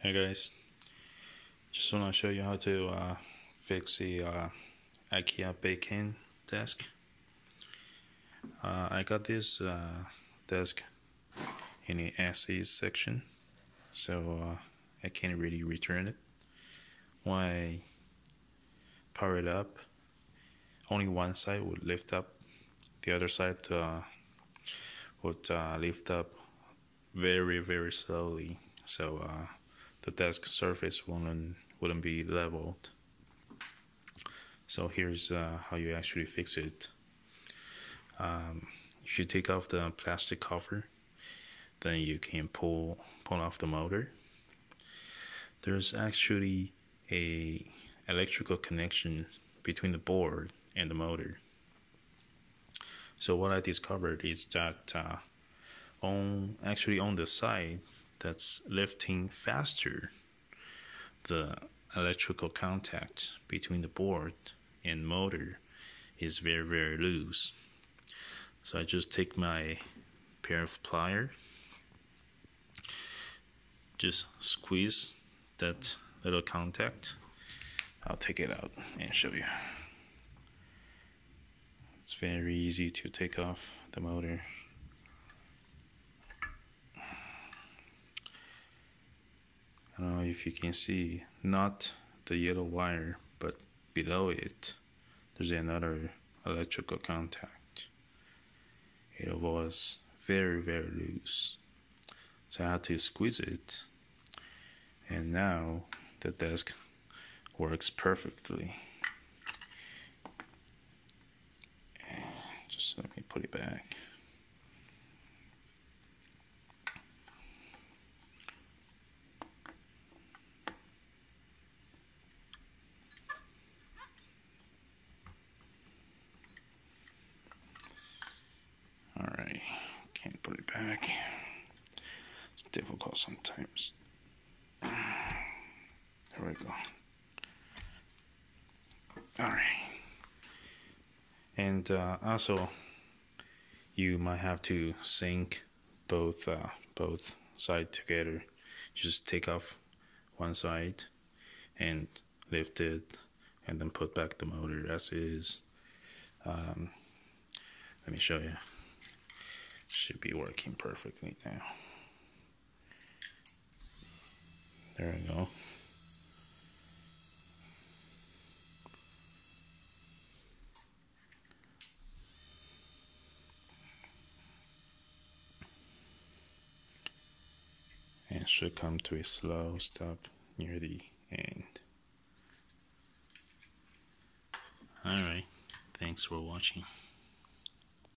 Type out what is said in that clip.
Hey guys, just want to show you how to fix the IKEA bekant desk. I got this desk in the accessories section, so I can't really return it. When I power it up, only one side would lift up, the other side would lift up very, very slowly, so the desk surface wouldn't be leveled. So here's how you actually fix it. If you take off the plastic cover, then you can pull off the motor. There's actually a electrical connection between the board and the motor. So what I discovered is that actually on the side that's lifting faster, the electrical contact between the board and motor is very, very loose. So I just take my pair of pliers, just squeeze that little contact. I'll take it out and show you. It's very easy to take off the motor. I don't know if you can see, not the yellow wire, but below it there's another electrical contact. It was very, very loose, so I had to squeeze it, and now the desk works perfectly. Just let me put it back. Can't put it back. It's difficult sometimes. There we go. Alright. And also, you might have to sink both sides together. Just take off one side and lift it, and then put back the motor as is. Let me show you. Should be working perfectly now. There we go. And it should come to a slow stop near the end. Alright, thanks for watching.